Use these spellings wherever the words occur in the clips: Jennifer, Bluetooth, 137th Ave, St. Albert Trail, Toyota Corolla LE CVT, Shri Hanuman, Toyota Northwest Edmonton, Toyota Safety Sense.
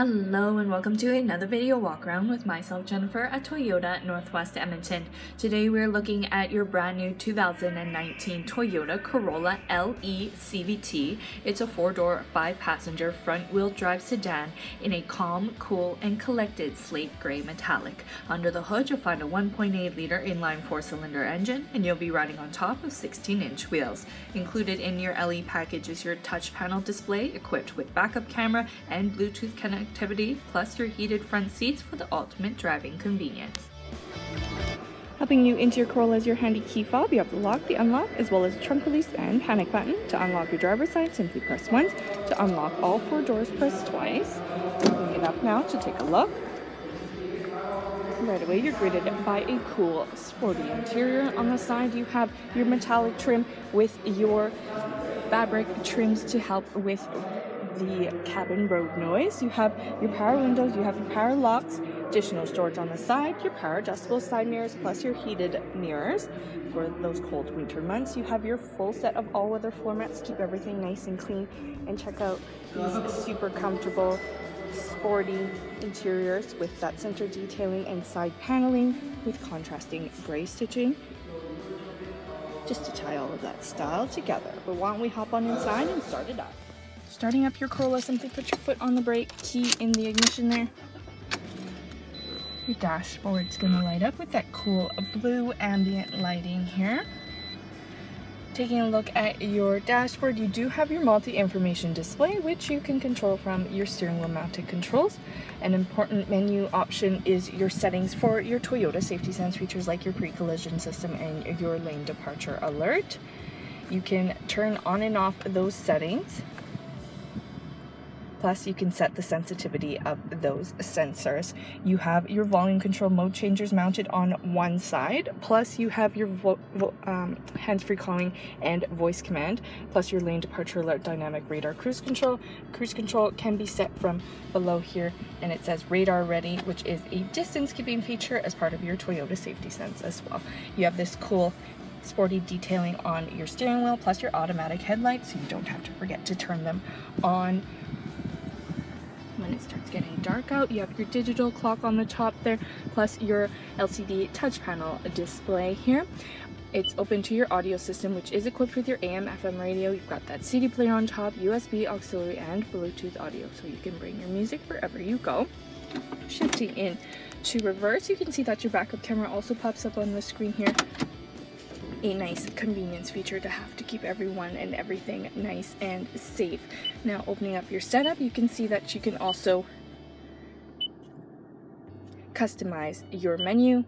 Hello and welcome to another video walk around with myself Jennifer at Toyota Northwest Edmonton. Today we're looking at your brand new 2019 Toyota Corolla LE CVT. It's a 4-door, 5-passenger front wheel drive sedan in a calm, cool and collected slate grey metallic. Under the hood you'll find a 1.8 liter inline 4-cylinder engine and you'll be riding on top of 16-inch wheels. Included in your LE package is your touch panel display equipped with backup camera and Bluetooth connectivity, plus your heated front seats for the ultimate driving convenience. Helping you into your Corolla is your handy key fob. You have the lock, the unlock, as well as a trunk release and panic button. To unlock your driver's side, simply press once. To unlock all 4 doors, press twice. Opening it up now to take a look. Right away, you're greeted by a cool, sporty interior. On the side, you have your metallic trim with your fabric trims to help with the cabin road noise. You have your power windows, you have your power locks, additional storage on the side, your power adjustable side mirrors, plus your heated mirrors for those cold winter months. You have your full set of all-weather floor mats to keep everything nice and clean, and check out these super comfortable sporty interiors with that center detailing and side paneling with contrasting gray stitching, just to tie all of that style together. But why don't we hop on inside and start it up. Starting up your Corolla, simply put your foot on the brake, key in the ignition there. Your dashboard's going to light up with that cool blue ambient lighting here. Taking a look at your dashboard, you do have your multi-information display, which you can control from your steering wheel mounted controls. An important menu option is your settings for your Toyota Safety Sense features like your pre-collision system and your lane departure alert. You can turn on and off those settings. Plus, you can set the sensitivity of those sensors. You have your volume control mode changers mounted on one side. Plus, you have your hands-free calling and voice command. Plus, your lane departure alert, dynamic radar cruise control. Cruise control can be set from below here, and it says radar ready, which is a distance-keeping feature as part of your Toyota Safety Sense as well. You have this cool sporty detailing on your steering wheel, plus your automatic headlights, so you don't have to forget to turn them on. When it starts getting dark out, you have your digital clock on the top there, plus your LCD touch panel display here. It's open to your audio system, which is equipped with your AM, FM radio. You've got that CD player on top, USB, auxiliary, and Bluetooth audio, so you can bring your music wherever you go. Shifting in to reverse, you can see that your backup camera also pops up on the screen here. A nice convenience feature to have to keep everyone and everything nice and safe. Now opening up your setup, you can see that you can also customize your menu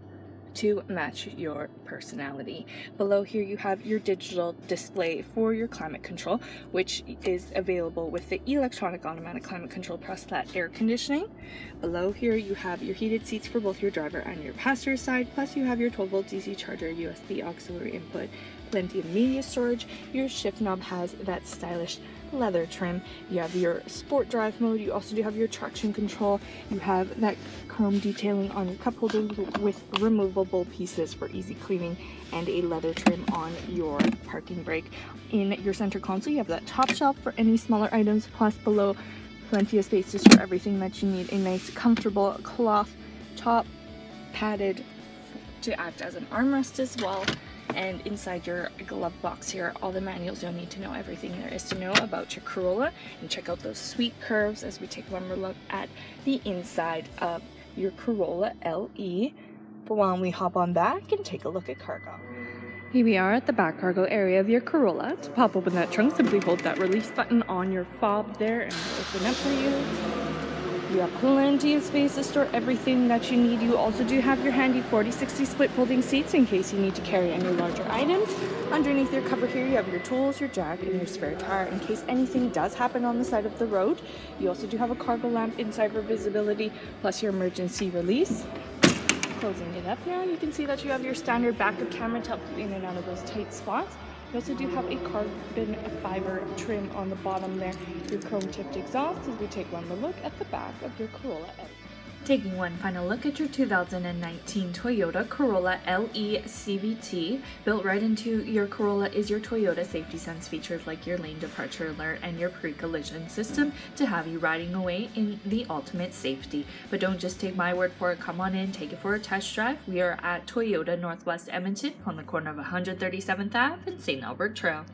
to match your personality. Below here you have your digital display for your climate control, which is available with the electronic automatic climate control, plus that air conditioning. Below here you have your heated seats for both your driver and your passenger side, plus you have your 12-volt DC charger, USB auxiliary input, plenty of media storage. Your shift knob has that stylish leather trim. You have your sport drive mode. You also do have your traction control. You have that chrome detailing on your cup holder with removable pieces for easy cleaning, and a leather trim on your parking brake. In your center console, you have that top shelf for any smaller items, plus below, plenty of space to store everything that you need. A nice, comfortable cloth top, padded to act as an armrest as well. And inside your glove box here, all the manuals. You'll need to know everything there is to know about your Corolla, and check out those sweet curves as we take one more look at the inside of your Corolla LE. But why don't we hop on back and take a look at cargo. Here we are at the back cargo area of your Corolla. To pop open that trunk, simply hold that release button on your fob there and open up for you. You have plenty of space to store everything that you need. You also do have your handy 40-60 split folding seats in case you need to carry any larger items. Underneath your cover here, you have your tools, your jack, and your spare tire in case anything does happen on the side of the road. You also do have a cargo lamp inside for visibility, plus your emergency release. Closing it up now, you can see that you have your standard backup camera to help you in and out of those tight spots. You also do have a carbon fiber trim on the bottom there, your chrome tipped exhaust, as we take one more look at the back of your Corolla LE. Taking one final look at your 2019 Toyota Corolla LE CVT. Built right into your Corolla is your Toyota Safety Sense features like your lane departure alert and your pre-collision system to have you riding away in the ultimate safety. But don't just take my word for it, come on in, take it for a test drive. We are at Toyota Northwest Edmonton on the corner of 137th Ave and St. Albert Trail.